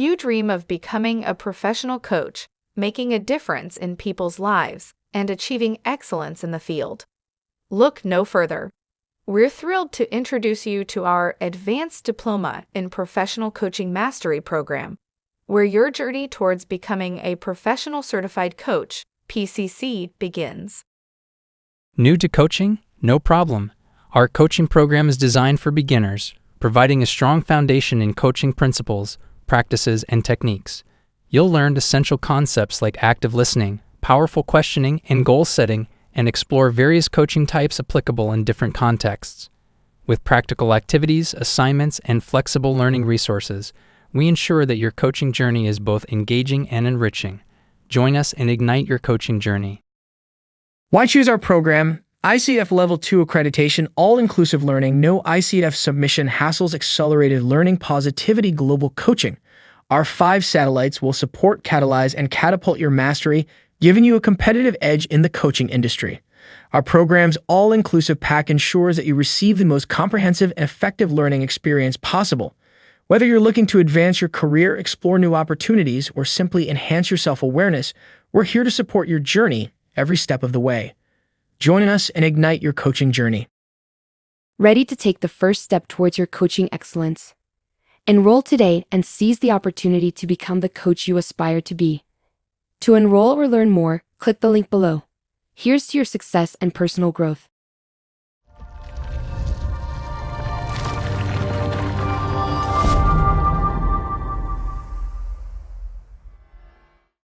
you dream of becoming a professional coach, making a difference in people's lives, and achieving excellence in the field? Look no further. We're thrilled to introduce you to our Advanced Diploma in Professional Coaching Mastery program, where your journey towards becoming a Professional Certified Coach, PCC, begins. New to coaching? No problem. Our coaching program is designed for beginners, providing a strong foundation in coaching principles, practices, and techniques. You'll learn essential concepts like active listening, powerful questioning, and goal setting, and explore various coaching types applicable in different contexts. With practical activities, assignments, and flexible learning resources, we ensure that your coaching journey is both engaging and enriching. Join us and ignite your coaching journey. Why choose our program? ICF Level 2 accreditation, all-inclusive learning, no ICF submission hassles, accelerated learning, Positivity Global Coaching. Our 5 satellites will support, catalyze, and catapult your mastery, giving you a competitive edge in the coaching industry. Our program's all-inclusive pack ensures that you receive the most comprehensive and effective learning experience possible. Whether you're looking to advance your career, explore new opportunities, or simply enhance your self-awareness, we're here to support your journey every step of the way. Join us and ignite your coaching journey. Ready to take the first step towards your coaching excellence? Enroll today and seize the opportunity to become the coach you aspire to be. To enroll or learn more, click the link below. Here's to your success and personal growth.